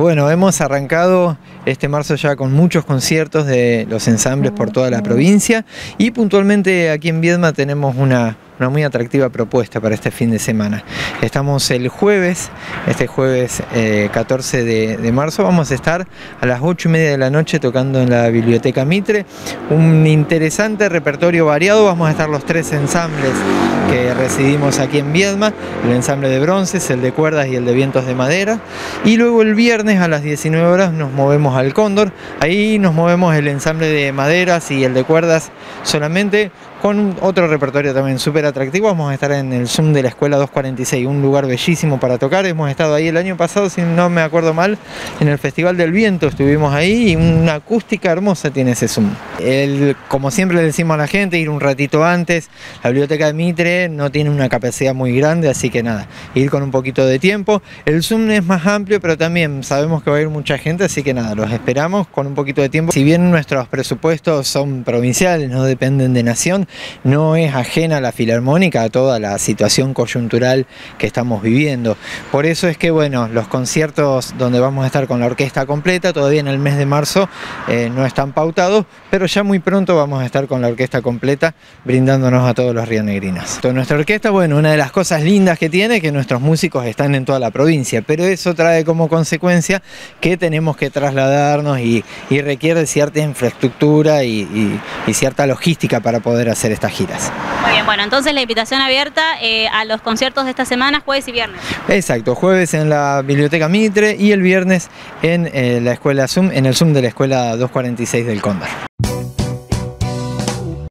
Bueno, hemos arrancado este marzo ya con muchos conciertos de los ensambles por toda la provincia y puntualmente aquí en Viedma tenemos una muy atractiva propuesta para este fin de semana. Estamos el jueves, este jueves 14 de marzo, vamos a estar a las 8:30 de la noche tocando en la Biblioteca Mitre, un interesante repertorio variado. Vamos a estar los tres ensambles que residimos aquí en Viedma, el ensamble de bronces, el de cuerdas y el de vientos de madera, y luego el viernes a las 19 horas nos movemos al Cóndor, ahí nos movemos el ensamble de maderas y el de cuerdas solamente, con otro repertorio también súper atractivo. Vamos a estar en el Zoom de la Escuela 246, un lugar bellísimo para tocar. Hemos estado ahí el año pasado, si no me acuerdo mal, en el Festival del Viento estuvimos ahí y una acústica hermosa tiene ese Zoom. Como siempre le decimos a la gente, ir un ratito antes. La Biblioteca de Mitre no tiene una capacidad muy grande, así que nada, ir con un poquito de tiempo. El Zoom es más amplio, pero también sabemos que va a ir mucha gente, así que nada, los esperamos con un poquito de tiempo. Si bien nuestros presupuestos son provinciales, no dependen de nación, no es ajena a la Filarmónica, a toda la situación coyuntural que estamos viviendo. Por eso es que, bueno, los conciertos donde vamos a estar con la orquesta completa, todavía en el mes de marzo no están pautados, pero ya muy pronto vamos a estar con la orquesta completa brindándonos a todos los rionegrinos. Entonces, nuestra orquesta, bueno, una de las cosas lindas que tiene es que nuestros músicos están en toda la provincia, pero eso trae como consecuencia que tenemos que trasladarnos y requiere cierta infraestructura y cierta logística para poder hacer estas giras. Muy bien, bueno, entonces la invitación abierta a los conciertos de esta semana, jueves y viernes. Exacto, jueves en la Biblioteca Mitre y el viernes en la Escuela Zoom, en el Zoom de la Escuela 246 del Cóndor.